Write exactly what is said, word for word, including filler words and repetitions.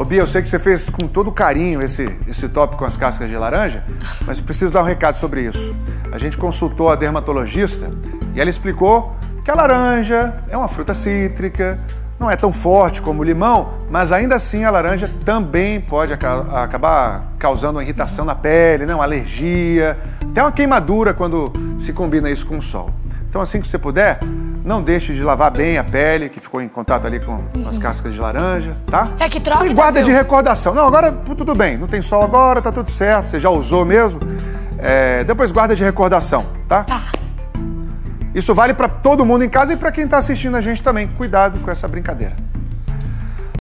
Ô Bia, eu sei que você fez com todo carinho esse, esse top com as cascas de laranja, mas preciso dar um recado sobre isso. A gente consultou a dermatologista e ela explicou que a laranja é uma fruta cítrica, não é tão forte como o limão, mas ainda assim a laranja também pode aca- acabar causando uma irritação na pele, né? Uma alergia, até uma queimadura quando se combina isso com o sol. Então assim que você puder, não deixe de lavar bem a pele, que ficou em contato ali com uhum. as cascas de laranja, tá? Quer que troque? E guarda de recordação. Não, agora tudo bem, não tem sol agora, tá tudo certo, você já usou mesmo. É, depois guarda de recordação, tá? Tá. Isso vale pra todo mundo em casa e pra quem tá assistindo a gente também. Cuidado com essa brincadeira.